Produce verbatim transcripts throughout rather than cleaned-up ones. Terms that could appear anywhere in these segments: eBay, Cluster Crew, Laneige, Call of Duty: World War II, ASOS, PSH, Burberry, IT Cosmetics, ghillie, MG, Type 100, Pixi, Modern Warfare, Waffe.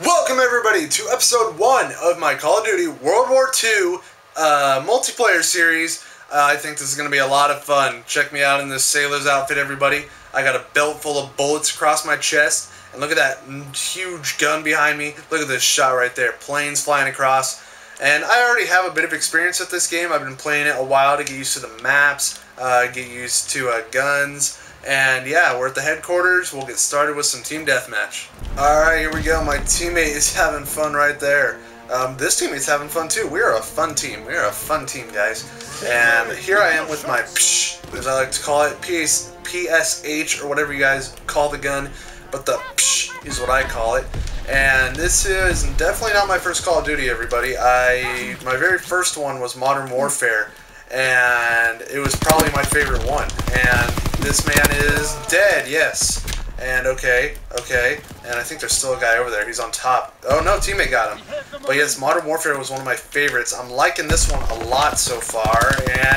Welcome everybody to episode one of my Call of Duty World War two uh, multiplayer series. Uh, I think this is going to be a lot of fun. Check me out in this sailor's outfit, everybody. I got a belt full of bullets across my chest. And look at that huge gun behind me. Look at this shot right there. Planes flying across. And I already have a bit of experience with this game. I've been playing it a while to get used to the maps, uh, get used to uh, guns. And yeah, we're at the headquarters. We'll get started with some team deathmatch. Alright, here we go. My teammate is having fun right there. Um, this teammate's having fun too. We are a fun team. We are a fun team, guys. And here I am with my P S H, as I like to call it, P S H or whatever you guys call the gun, but the P S H is what I call it. And this is definitely not my first Call of Duty, everybody. I my very first one was Modern Warfare, and it was probably my favorite one. And this man is dead. Yes. And okay, okay, and I think there's still a guy over there. He's on top. Oh no, teammate got him. But yes, Modern Warfare was one of my favorites. I'm liking this one a lot so far.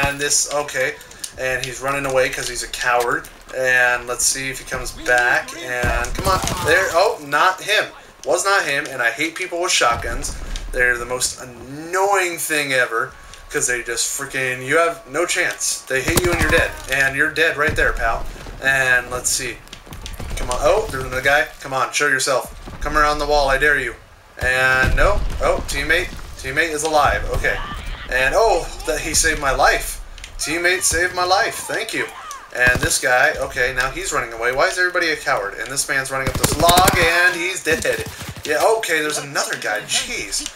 And this, okay, and he's running away because he's a coward. And let's see if he comes back. And come on, there. Oh, not him. Was not him. And I hate people with shotguns. They're the most annoying thing ever because they just freaking, you have no chance. They hit you and you're dead. And you're dead right there, pal. And let's see. Come on. Oh, there's another guy. Come on, show yourself. Come around the wall, I dare you. And no. Oh, teammate. Teammate is alive. Okay. And oh, that he saved my life. Teammate saved my life. Thank you. And this guy, okay, now he's running away. Why is everybody a coward? And this man's running up this log, and he's dead. Yeah, okay, there's another guy. Jeez.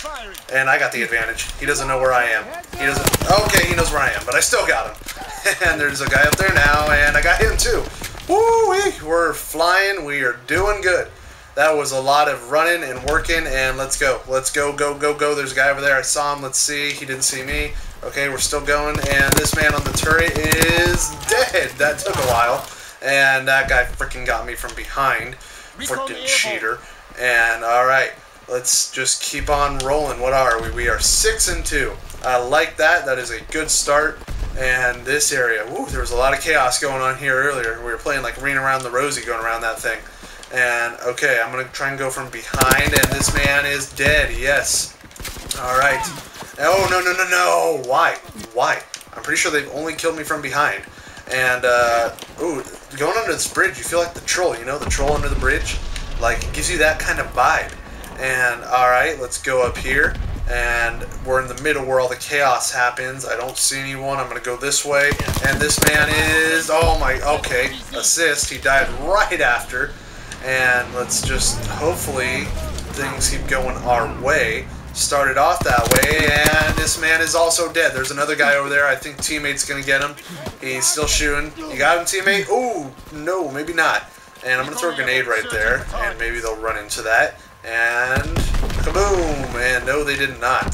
And I got the advantage. He doesn't know where I am. He doesn't... Okay, he knows where I am, but I still got him. And there's a guy up there now, and I got him too. Woo-wee! We're flying. We are doing good. That was a lot of running and working, and let's go. Let's go, go, go, go. There's a guy over there. I saw him. Let's see. He didn't see me. Okay, we're still going, and this man on the turret is dead. That took a while, and that guy freaking got me from behind. Freaking cheater. And, all right, let's just keep on rolling. What are we? We are six and two. I like that. That is a good start. And this area, woo, there was a lot of chaos going on here earlier. We were playing like Ring Around the Rosie going around that thing. And, okay, I'm going to try and go from behind, and this man is dead, yes. All right. Oh, no, no, no, no. Why? Why? I'm pretty sure they've only killed me from behind. And, uh, ooh, going under this bridge, you feel like the troll, you know, the troll under the bridge? Like, it gives you that kind of vibe. And, all right, let's go up here. And we're in the middle where all the chaos happens. I don't see anyone. I'm going to go this way. And this man is... Oh, my... Okay. Assist. He died right after. And let's just... Hopefully, things keep going our way. Started off that way. And this man is also dead. There's another guy over there. I think teammate's going to get him. He's still shooting. You got him, teammate? Oh, no. Maybe not. And I'm going to throw a grenade right there. And maybe they'll run into that. And... Kaboom! And no, they did not.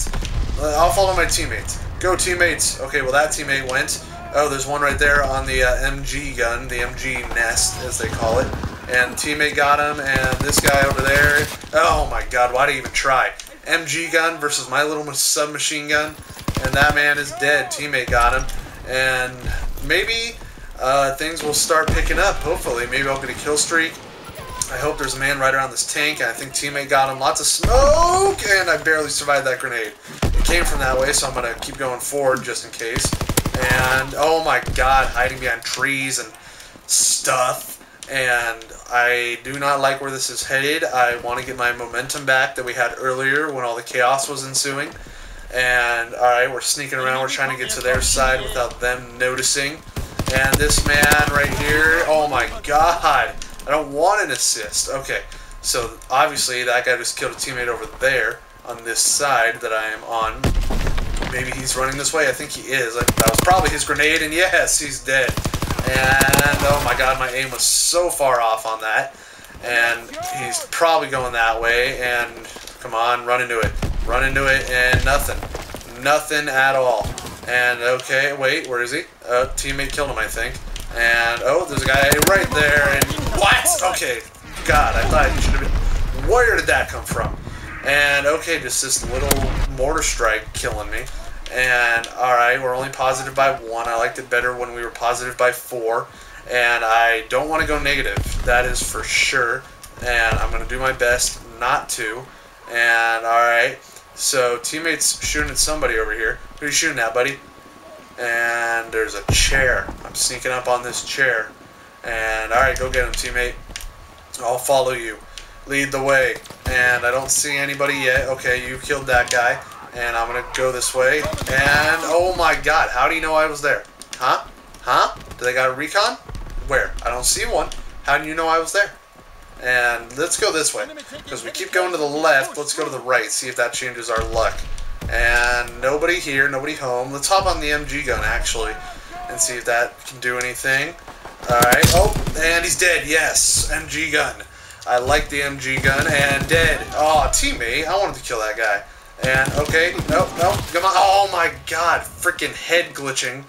I'll follow my teammates. Go, teammates! Okay, well, that teammate went. Oh, there's one right there on the uh, M G gun, the M G nest, as they call it. And teammate got him, and this guy over there. Oh, my God, why do you even try? M G gun versus my little submachine gun. And that man is dead. Teammate got him. And maybe uh, things will start picking up, hopefully. Maybe I'll get a kill streak. I hope there's a man right around this tank. I think teammate got him. Lots of smoke, and I barely survived that grenade. It came from that way, so I'm going to keep going forward just in case. And, oh my God, hiding behind trees and stuff. And I do not like where this is headed. I want to get my momentum back that we had earlier when all the chaos was ensuing. And, all right, we're sneaking around. We're trying to get to their side without them noticing. And this man right here, oh my God. I don't want an assist. Okay, so obviously that guy just killed a teammate over there on this side that I am on. Maybe he's running this way. I think he is. That was probably his grenade, and yes, he's dead. And oh my God, my aim was so far off on that. And he's probably going that way. And come on, run into it. Run into it, and nothing. Nothing at all. And okay, wait, where is he? Uh, teammate killed him, I think. And, oh, there's a guy right there, and what? Okay, God, I thought he should have been... Where did that come from? And, okay, just this little mortar strike killing me. and alright, we're only positive by one. I liked it better when we were positive by four, and I don't want to go negative, that is for sure, and I'm going to do my best not to. And alright, so teammates shooting at somebody over here. Who are you shooting at, buddy? And there's a chair. I'm sneaking up on this chair. And alright, go get him, teammate. I'll follow you. Lead the way. And I don't see anybody yet. Okay, you killed that guy. And I'm going to go this way. And oh my god, how do you know I was there? Huh? Huh? Do they got a recon? Where? I don't see one. How do you know I was there? And let's go this way. Because we keep going to the left. Let's go to the right. See if that changes our luck. And nobody here, nobody home. Let's hop on the M G gun, actually, and see if that can do anything. Alright. Oh, and he's dead. Yes. M G gun. I like the M G gun. And dead. Oh, teammate. I wanted to kill that guy. And, okay. Nope, nope. Come on. Oh, my God. Freaking head glitching.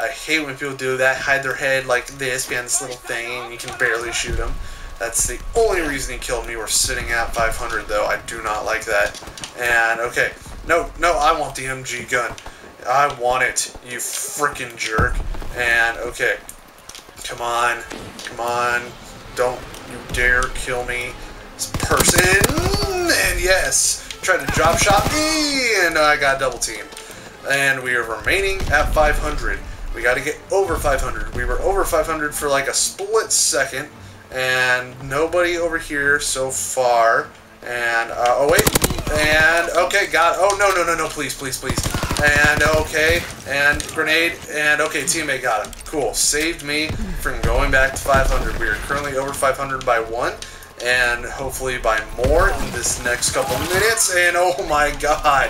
I hate when people do that. Hide their head like this behind this little thing, and you can barely shoot them. That's the only reason he killed me. We're sitting at five hundred, though. I do not like that. And, okay. No, no, I want the M G gun. I want it, you freaking jerk. And, okay. Come on. Come on. Don't you dare kill me. This person. And, yes. Tried to drop shot me, and I got double teamed. And we are remaining at five hundred. We got to get over five hundred. We were over five hundred for, like, a split second. And nobody over here so far. And, uh, oh wait. And, okay, God. Oh, no, no, no, no, please, please, please. And, okay. And, grenade. And, okay, teammate got him. Cool. Saved me from going back to five hundred. We are currently over five hundred by one. And hopefully by more in this next couple minutes. And, oh my God.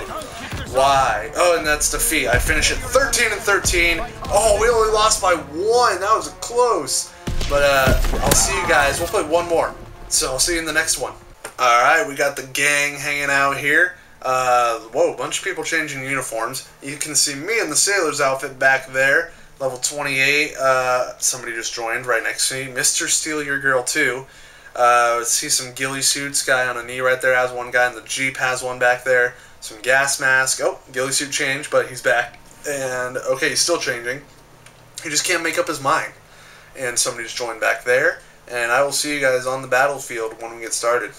Why? Oh, and that's defeat. I finished at thirteen and thirteen. Oh, we only lost by one. That was close. But uh, I'll see you guys. We'll play one more. So I'll see you in the next one. Alright, we got the gang hanging out here. Uh, whoa, a bunch of people changing uniforms. You can see me in the sailor's outfit back there. Level twenty-eight. Uh, somebody just joined right next to me. Mister Steal Your Girl too. Uh, see some ghillie suits. Guy on a knee right there has one. Guy in the Jeep has one back there. Some gas mask. Oh, ghillie suit changed, but he's back. And, okay, he's still changing. He just can't make up his mind. And somebody's joined back there. And I will see you guys on the battlefield when we get started.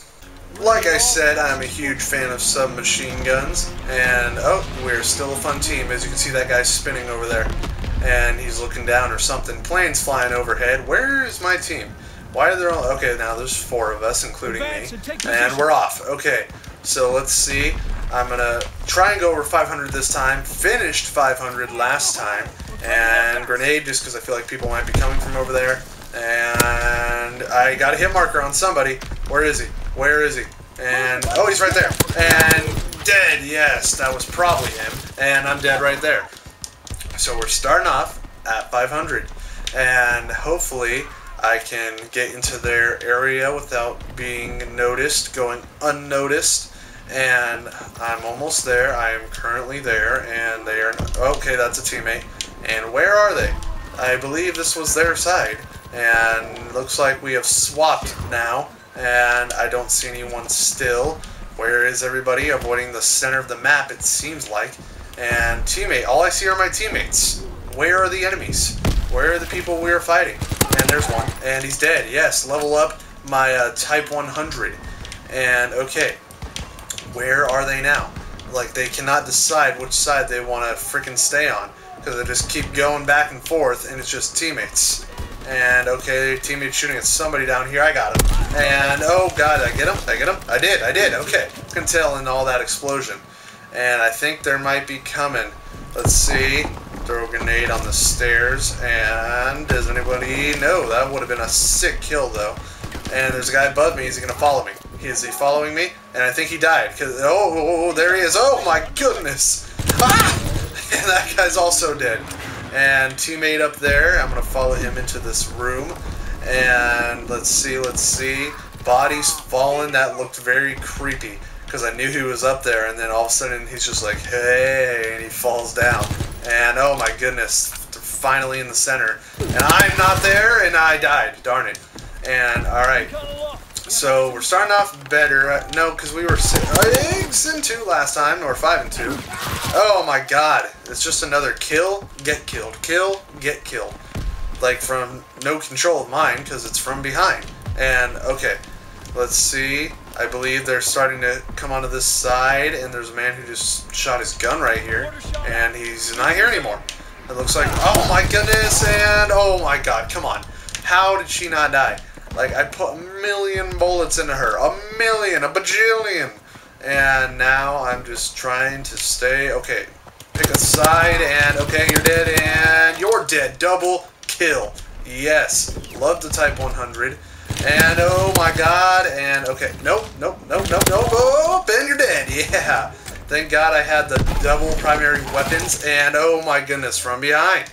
Like I said, I'm a huge fan of submachine guns. And, oh, we're still a fun team. As you can see, that guy's spinning over there. And he's looking down or something. Planes flying overhead. Where is my team? Why are there all... Okay, now there's four of us, including me. And we're off. Okay, so let's see. I'm going to try and go over five hundred this time. Finished five hundred last time. And grenade, just because I feel like people might be coming from over there. And I got a hit marker on somebody. Where is he? Where is he? And, oh, he's right there. And dead, yes, that was probably him. And I'm dead right there. So we're starting off at five hundred. And hopefully I can get into their area without being noticed, going unnoticed. And I'm almost there. I am currently there. And they are, okay, that's a teammate. And where are they? I believe this was their side. And looks like we have swapped now. And I don't see anyone still. Where is everybody? Avoiding the center of the map, it seems like. And teammate. All I see are my teammates. Where are the enemies? Where are the people we are fighting? And there's one. And he's dead. Yes, level up my uh, Type one hundred. And, okay. Where are they now? Like, they cannot decide which side they want to freaking stay on. Because they just keep going back and forth, and it's just teammates. And, okay, teammates shooting at somebody down here. I got him. And, oh, God, did I get him? Did I get him? I did, I did, okay. I can tell in all that explosion. And I think there might be coming. Let's see. Throw a grenade on the stairs. And does anybody know? That would have been a sick kill, though. And there's a guy above me. Is he going to follow me? Is he following me? And I think he died. Cause, oh, oh, oh, there he is. Oh, my goodness. Ah! And that guy's also dead. And teammate up there. I'm going to follow him into this room. And let's see, let's see. Bodies fallen. That looked very creepy. Because I knew he was up there. And then all of a sudden he's just like, hey. And he falls down. And oh my goodness. Finally in the center. And I'm not there. And I died. Darn it. And alright. So we're starting off better. Uh, no, because we were six and two last time, or five and two. Oh my god. It's just another kill, get killed, kill, get killed. Like from no control of mine, because it's from behind. And, okay, let's see. I believe they're starting to come onto this side, and there's a man who just shot his gun right here, and he's not here anymore. It looks like, oh my goodness, and oh my god, come on. How did she not die? Like, I put a million bullets into her. A million, a bajillion. And now I'm just trying to stay, okay, pick a side, and okay, you're dead, and you're dead. Double kill. Yes, love the Type one hundred. And oh my god, and okay, nope, nope, nope, nope, nope, oh, and you're dead, yeah. Thank god I had the double primary weapons, and oh my goodness, from behind.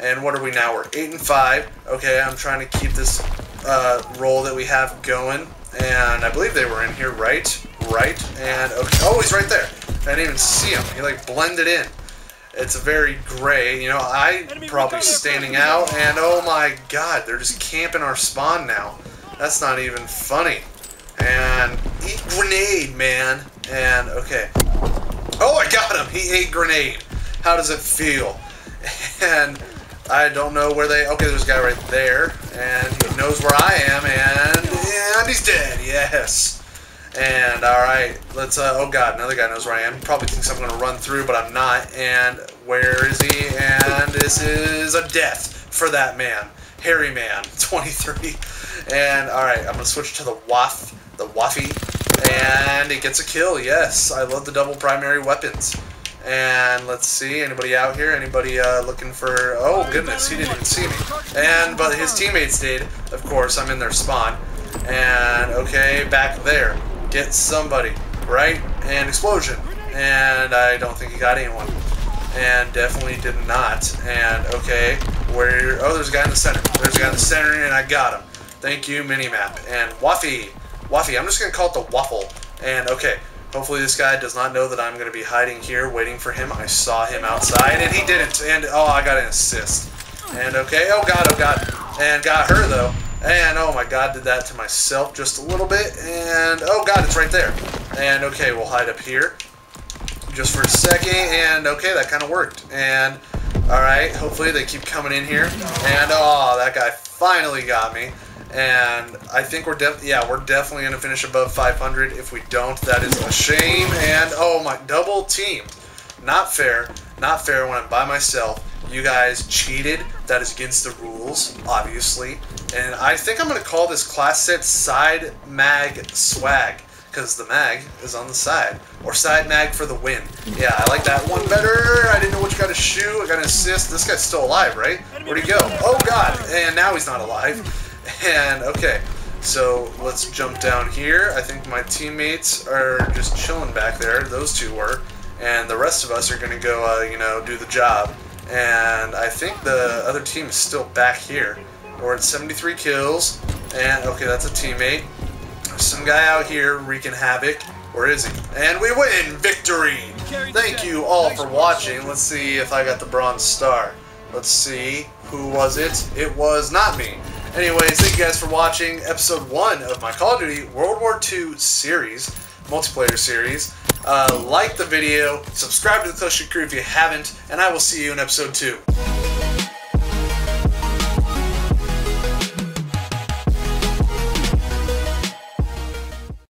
And what are we now? We're eight and five. Okay, I'm trying to keep this uh, roll that we have going, and I believe they were in here, right? Right, and okay. Oh, he's right there. I didn't even see him. He like blended in. It's very gray, you know, I'm probably standing out, and oh my god, they're just camping our spawn now. That's not even funny. And eat grenade, man. And okay. Oh, I got him. He ate grenade. How does it feel? And I don't know where they. Okay, there's a guy right there, and he knows where I am, and and he's dead. Yes. And all right, let's. Uh, oh god, another guy knows where I am. He probably thinks I'm gonna run through, but I'm not. And where is he? And this is a death for that man. Hairy man, twenty-three. And, alright, I'm going to switch to the Waffe, the Waffe, and it gets a kill, yes. I love the double primary weapons. And, let's see, anybody out here? Anybody uh, looking for... Oh, goodness, he didn't even see me. And, but his teammates did, of course. I'm in their spawn. And, okay, back there. Get somebody, right? And explosion. And I don't think he got anyone. And definitely did not. And, okay, where... Oh, there's a guy in the center. There's a guy in the center, and I got him. Thank you, minimap. And Waffe. Waffe. I'm just going to call it the Waffle. And, okay, hopefully this guy does not know that I'm going to be hiding here waiting for him. I saw him outside, and he didn't. And, oh, I got an assist. And, okay, oh, God, oh, God. And got her, though. And, oh, my God, did that to myself just a little bit. And, oh, God, it's right there. And, okay, we'll hide up here just for a second. And, okay, that kind of worked. And, all right, hopefully they keep coming in here. And, oh, that guy finally got me. And I think we're def yeah we're definitely gonna finish above five hundred. If we don't, that is a shame. And oh my, double team, not fair, not fair. When I'm by myself, you guys cheated. That is against the rules, obviously. And I think I'm gonna call this class set side mag swag, because the mag is on the side, or side mag for the win. Yeah, I like that one better. I didn't know which guy to shoot. I got an assist. This guy's still alive, right? Where'd he go? Oh god! And now he's not alive. And, okay, so let's jump down here. I think my teammates are just chilling back there. Those two were. And the rest of us are going to go, uh, you know, do the job. And I think the other team is still back here. We're at seventy-three kills. And, okay, that's a teammate. Some guy out here wreaking havoc. Where is he? And we win! Victory! Thank you all for watching. Let's see if I got the bronze star. Let's see. Who was it? It was not me. Anyways, thank you guys for watching episode one of my Call of Duty World War Two series, multiplayer series. Uh, like the video, subscribe to the Cluster Crew if you haven't, and I will see you in episode two.